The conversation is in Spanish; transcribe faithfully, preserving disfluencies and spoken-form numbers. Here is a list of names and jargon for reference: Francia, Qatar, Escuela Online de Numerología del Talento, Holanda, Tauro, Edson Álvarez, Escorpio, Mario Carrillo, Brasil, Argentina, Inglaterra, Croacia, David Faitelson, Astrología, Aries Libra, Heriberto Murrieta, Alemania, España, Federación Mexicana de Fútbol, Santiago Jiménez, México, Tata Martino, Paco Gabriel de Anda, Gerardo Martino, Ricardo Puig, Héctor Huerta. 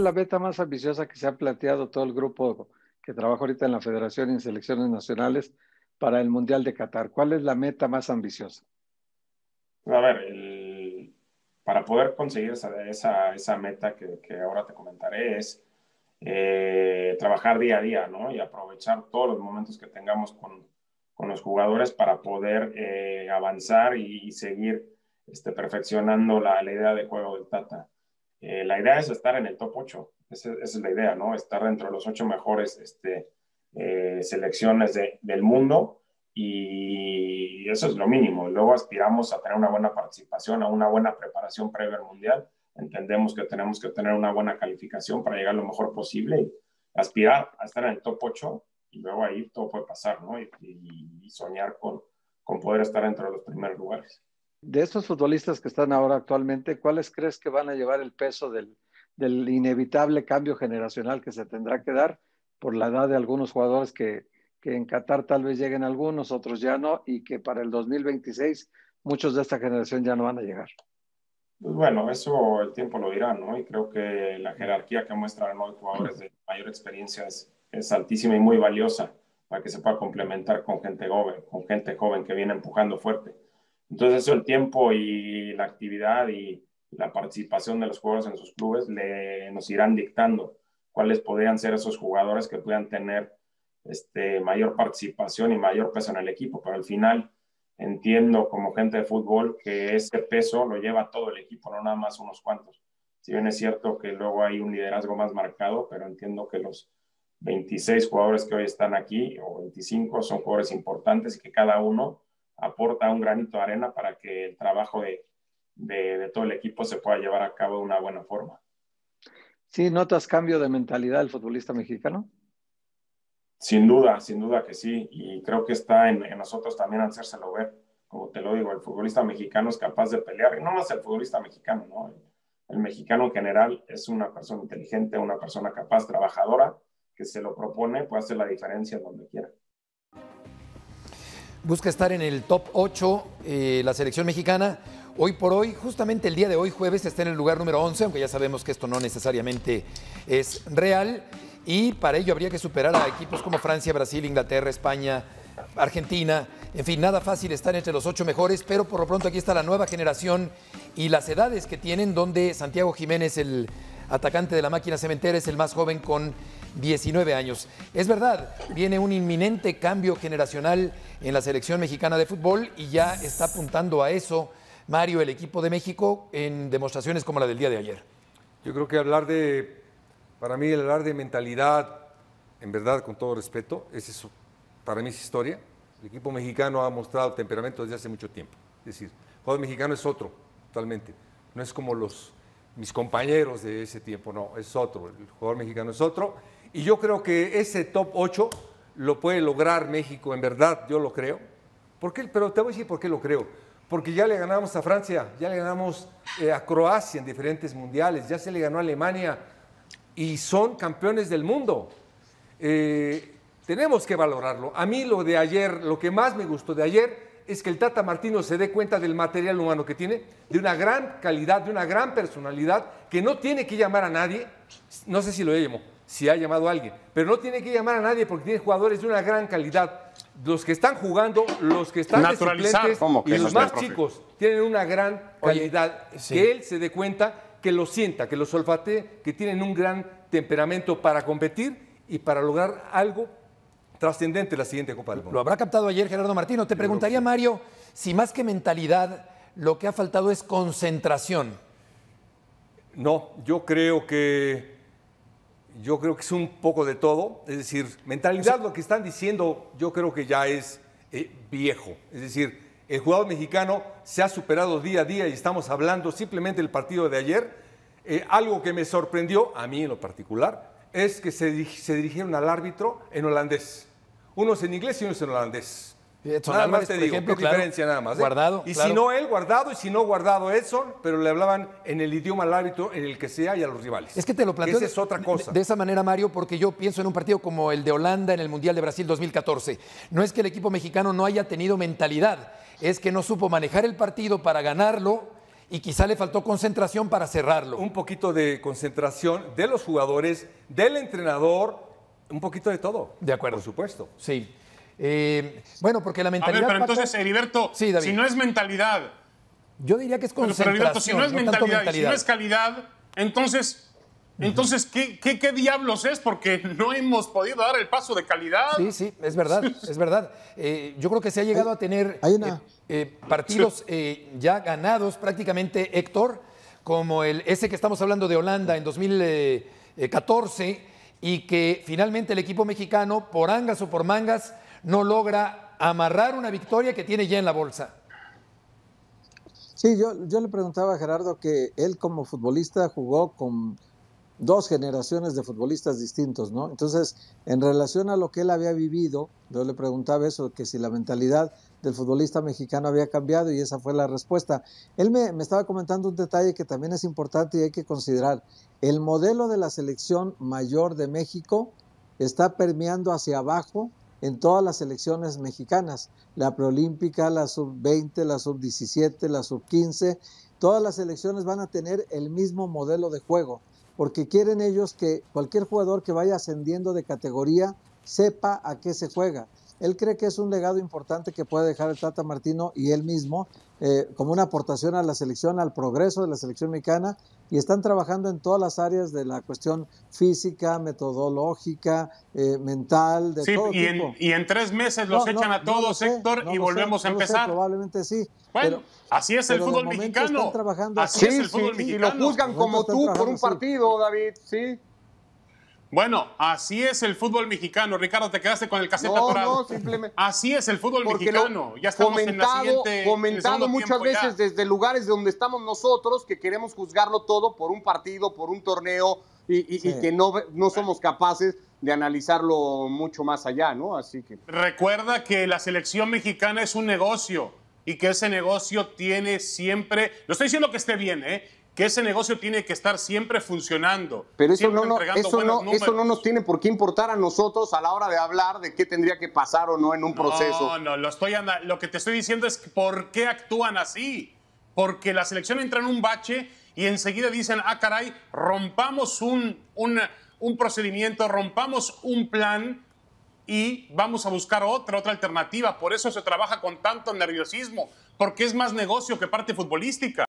la meta más ambiciosa que se ha planteado todo el grupo que trabaja ahorita en la Federación y en selecciones nacionales para el Mundial de Qatar? ¿Cuál es la meta más ambiciosa? A ver, el, para poder conseguir esa, esa, esa meta que, que ahora te comentaré es eh, trabajar día a día, ¿no? Y aprovechar todos los momentos que tengamos con, con los jugadores para poder eh, avanzar y, y seguir este, perfeccionando la, la idea de juego del Tata. Eh, la idea es estar en el top ocho, esa, esa es la idea, ¿no? Estar dentro de los ocho mejores este, eh, selecciones de, del mundo, y eso es lo mínimo. Luego aspiramos a tener una buena participación, a una buena preparación previa al Mundial. Entendemos que tenemos que tener una buena calificación para llegar lo mejor posible y aspirar a estar en el top ocho, y luego ahí todo puede pasar, ¿no? Y, y, y soñar con, con poder estar dentro de los primeros lugares. De estos futbolistas que están ahora actualmente, ¿cuáles crees que van a llevar el peso del, del inevitable cambio generacional que se tendrá que dar por la edad de algunos jugadores que, que en Qatar tal vez lleguen algunos, otros ya no, y que para el dos mil veintiséis muchos de esta generación ya no van a llegar? Pues bueno, eso el tiempo lo dirá, ¿no? Y creo que la jerarquía que muestran hoy jugadores de mayor experiencia es, es altísima y muy valiosa para que se pueda complementar con gente joven, con gente joven que viene empujando fuerte. Entonces eso el tiempo y la actividad y la participación de los jugadores en sus clubes le, nos irán dictando cuáles podrían ser esos jugadores que puedan tener este, mayor participación y mayor peso en el equipo. Pero al final entiendo como gente de fútbol que ese peso lo lleva todo el equipo, no nada más unos cuantos. Si bien es cierto que luego hay un liderazgo más marcado, pero entiendo que los veintiséis jugadores que hoy están aquí, o veinticinco, son jugadores importantes y que cada uno aporta un granito de arena para que el trabajo de, de, de todo el equipo se pueda llevar a cabo de una buena forma. ¿Sí notas cambio de mentalidad del futbolista mexicano? Sin duda, sin duda que sí, y creo que está en, en nosotros también hacérselo ver. Como te lo digo, el futbolista mexicano es capaz de pelear, y no más el futbolista mexicano, ¿no? El, el mexicano en general es una persona inteligente, una persona capaz, trabajadora, que se lo propone, puede hacer la diferencia donde quiera. Busca estar en el top ocho, eh, la selección mexicana. Hoy por hoy, justamente el día de hoy, jueves, está en el lugar número once, aunque ya sabemos que esto no necesariamente es real. Y para ello habría que superar a equipos como Francia, Brasil, Inglaterra, España, Argentina. En fin, nada fácil estar entre los ocho mejores, pero por lo pronto aquí está la nueva generación y las edades que tienen, donde Santiago Jiménez, el atacante de la máquina cementera, es el más joven con diecinueve años. Es verdad, viene un inminente cambio generacional en la selección mexicana de fútbol y ya está apuntando a eso, Mario, el equipo de México en demostraciones como la del día de ayer. Yo creo que hablar de, para mí, hablar de mentalidad, en verdad, con todo respeto, es eso, para mí es historia. El equipo mexicano ha mostrado temperamento desde hace mucho tiempo. Es decir, el jugador mexicano es otro, totalmente. No es como los, mis compañeros de ese tiempo, no, es otro. El jugador mexicano es otro. Y yo creo que ese top ocho lo puede lograr México, en verdad, yo lo creo. ¿Por qué? Pero te voy a decir por qué lo creo. Porque ya le ganamos a Francia, ya le ganamos eh, a Croacia en diferentes mundiales, ya se le ganó a Alemania y son campeones del mundo. Eh, tenemos que valorarlo. A mí lo de ayer, lo que más me gustó de ayer es que el Tata Martino se dé cuenta del material humano que tiene, de una gran calidad, de una gran personalidad, que no tiene que llamar a nadie, no sé si lo llamó, si ha llamado a alguien, pero no tiene que llamar a nadie porque tiene jugadores de una gran calidad. Los que están jugando, los que están de suplentes y los más chicos tienen una gran calidad. Oye, sí. Que él se dé cuenta, que lo sienta, que lo olfatee, que tienen un gran temperamento para competir y para lograr algo trascendente en la siguiente Copa del Mundo. Lo habrá captado ayer Gerardo Martino. Te preguntaría, Mario, si más que mentalidad lo que ha faltado es concentración. No, yo creo que... Yo creo que es un poco de todo, es decir, mentalidad, lo que están diciendo yo creo que ya es eh, viejo, es decir, el jugador mexicano se ha superado día a día y estamos hablando simplemente del partido de ayer. Eh, algo que me sorprendió, a mí en lo particular, es que se, se dirigieron al árbitro en holandés, unos en inglés y unos en holandés. Edson nada Álvarez, más te digo, ejemplo, claro, diferencia nada más. ¿Eh? Guardado, y claro, si no él, Guardado, y si no Guardado, Edson, pero le hablaban en el idioma al árbitro, en el que sea, y a los rivales. Es que te lo planteo esa de, es otra cosa. De, de esa manera, Mario, porque yo pienso en un partido como el de Holanda en el Mundial de Brasil dos mil catorce. No es que el equipo mexicano no haya tenido mentalidad, es que no supo manejar el partido para ganarlo y quizá le faltó concentración para cerrarlo. Un poquito de concentración de los jugadores, del entrenador, un poquito de todo. De acuerdo. Por supuesto. Sí. Eh, bueno, porque la mentalidad... A ver, pero Paco, entonces, Heriberto, sí, si no es mentalidad... Yo diría que es concentración. Pero, pero Heriberto, si no es no mentalidad, mentalidad, si no es calidad, entonces... Entonces, ¿qué, qué, ¿qué diablos es? Porque no hemos podido dar el paso de calidad. Sí, sí, es verdad, es verdad. Eh, yo creo que se ha llegado a tener eh, eh, partidos eh, ya ganados prácticamente, Héctor, como el ese que estamos hablando de Holanda en dos mil catorce, y que finalmente el equipo mexicano, por angas o por mangas, no logra amarrar una victoria que tiene ya en la bolsa. Sí, yo, yo le preguntaba a Gerardo que él como futbolista jugó con... dos generaciones de futbolistas distintos, ¿no? Entonces, en relación a lo que él había vivido, yo le preguntaba eso, que si la mentalidad del futbolista mexicano había cambiado, y esa fue la respuesta. Él me, me estaba comentando un detalle que también es importante y hay que considerar. El modelo de la selección mayor de México está permeando hacia abajo en todas las selecciones mexicanas, la preolímpica, la sub veinte, la sub diecisiete, la sub quince, todas las selecciones van a tener el mismo modelo de juego, porque quieren ellos que cualquier jugador que vaya ascendiendo de categoría sepa a qué se juega. Él cree que es un legado importante que puede dejar el Tata Martino y él mismo eh, como una aportación a la selección, al progreso de la selección mexicana, y están trabajando en todas las áreas de la cuestión física, metodológica, eh, mental, de sí, todo y tipo. En, y en tres meses los no, echan no, a todos, no lo sé, Héctor, no y volvemos sé, a empezar. No sé, probablemente sí. Bueno, pero, así es el fútbol mexicano. Así es el fútbol mexicano. Y lo juzgan como tú por un partido, sí. David, sí. Bueno, así es el fútbol mexicano. Ricardo, te quedaste con el casete no, atorado. No, simplemente... Así es el fútbol porque mexicano. Ya estamos comentado, en la siguiente, comentado muchas veces ya. Desde lugares donde estamos nosotros que queremos juzgarlo todo por un partido, por un torneo y, y, sí. y que no, no somos capaces de analizarlo mucho más allá, ¿no? Así que recuerda que la selección mexicana es un negocio y que ese negocio tiene siempre... No estoy diciendo que esté bien, ¿eh? Que ese negocio tiene que estar siempre funcionando. Pero eso, no, no, eso, no, eso no nos tiene por qué importar a nosotros a la hora de hablar de qué tendría que pasar o no en un proceso. No, no, lo, estoy lo que te estoy diciendo es por qué actúan así. Porque la selección entra en un bache y enseguida dicen, ah, caray, rompamos un, un, un procedimiento, rompamos un plan y vamos a buscar otra, otra alternativa. Por eso se trabaja con tanto nerviosismo, porque es más negocio que parte futbolística.